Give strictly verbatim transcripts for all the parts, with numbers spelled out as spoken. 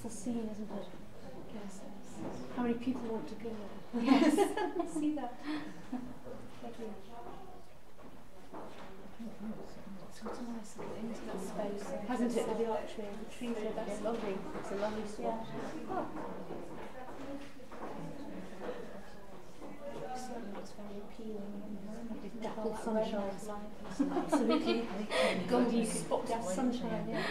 beautiful scene, isn't it? Yes. How many people want to go there? Yes. See that. Thank you. It's got a nice into that space, hasn't it? With the archway, the trees are that's lovely. It's a lovely spot. Yeah. Oh. It's very appealing. Dappled sunshine. Absolutely. God, you could spot that sunshine, yes.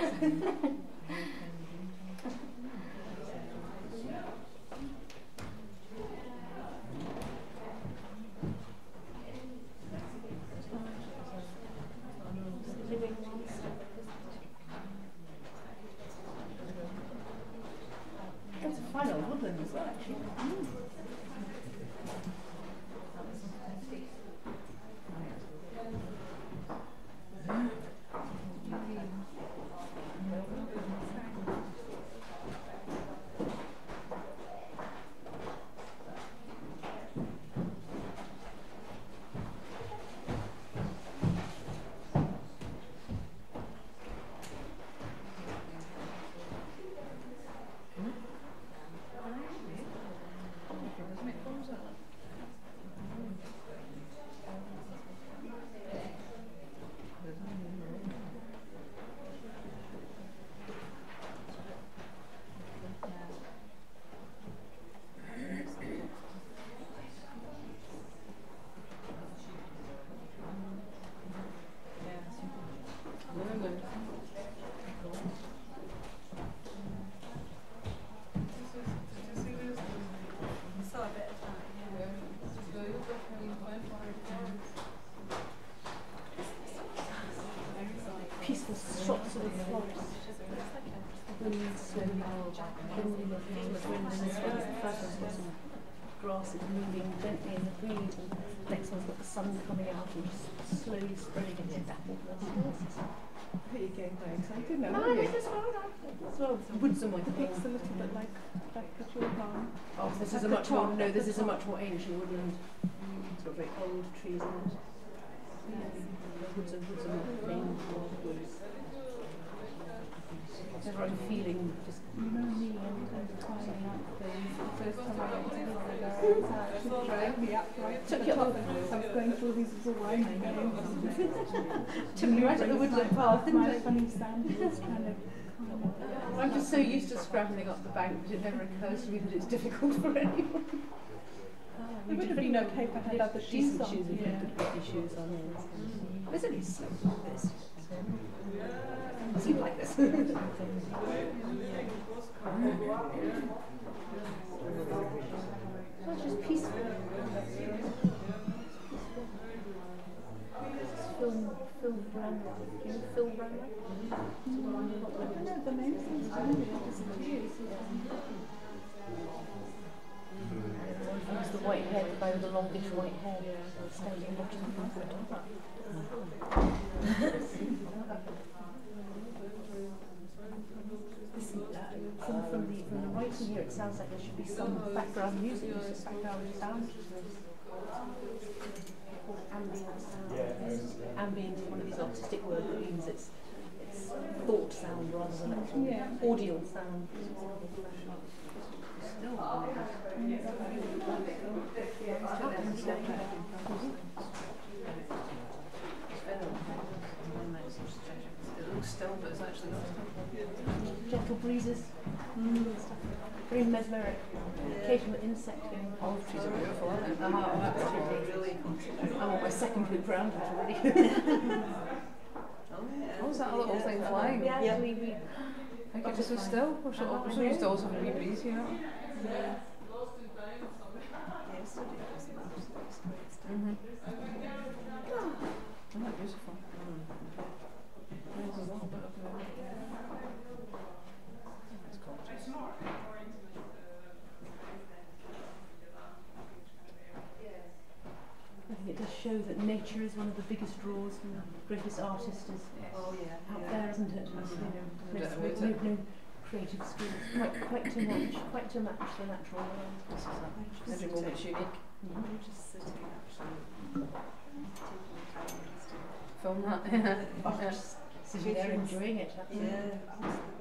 That's a fine old woodland as well, actually. Mm. Grass is moving gently in the breeze, and the next one's got the sun coming out and just slowly spreading into that. I think you're getting very excited now. No, this is what I like. As well, the woods are my things. It's a little bit like like the Jewel Barn. Oh, this is a much more no, this is a much more ancient woodland. It's got very old trees in it. The woods are woods are more plain woods. Just right feeling just lonely and tiring up things. The first time I went to the garden, it dragged me up right to the top. I was going through these little winding roads. Took me right up the woodland path, didn't it? My funny sand was kind of... I'm just so used to scrambling up the bank, but it never occurs to me that it's difficult for anyone. It would have been okay if I had other shoes on. Decent shoes, yeah. Good pretty shoes on. There's only slope like this. Does he like this? Well, it's just peaceful. Phil, Phil Bramwell. You know Phil Bramwell? I don't know, the name seems to me confused. It's the white hair, the guy with the longish white hair standing watching the comfort. Some from the from the writing here, it sounds like there should be some background music, just background sound, called ambient sound. Yeah, ambient is one of these artistic words that means it's it's thought sound rather than actual yeah. audio sound. It looks still, but it's actually not. Gentle breezes, mm. very mesmeric. Yeah. Occasional insect. Olive trees are beautiful, aren't they? Oh, absolutely. Really I want my second blue ground already. Oh, yeah. Oh, was that a little yeah. thing flying? Yeah, yeah. We, we I think it just was still. We're so, oh, we're so used to also a wee breeze, you know? Yeah. Mm-hmm. Oh, that's beautiful. Show that nature is one of the biggest draws from the greatest artist is yes. oh, yeah, out yeah. there, isn't it? Mm-hmm. no, no, no creative skills, quite, quite too much, quite too much the natural world. This is every moment's unique. Mm-hmm. I'm just sitting actually. Film that. Yeah. Oh, yeah. Just sitting there enjoying it. Absolutely. Yeah.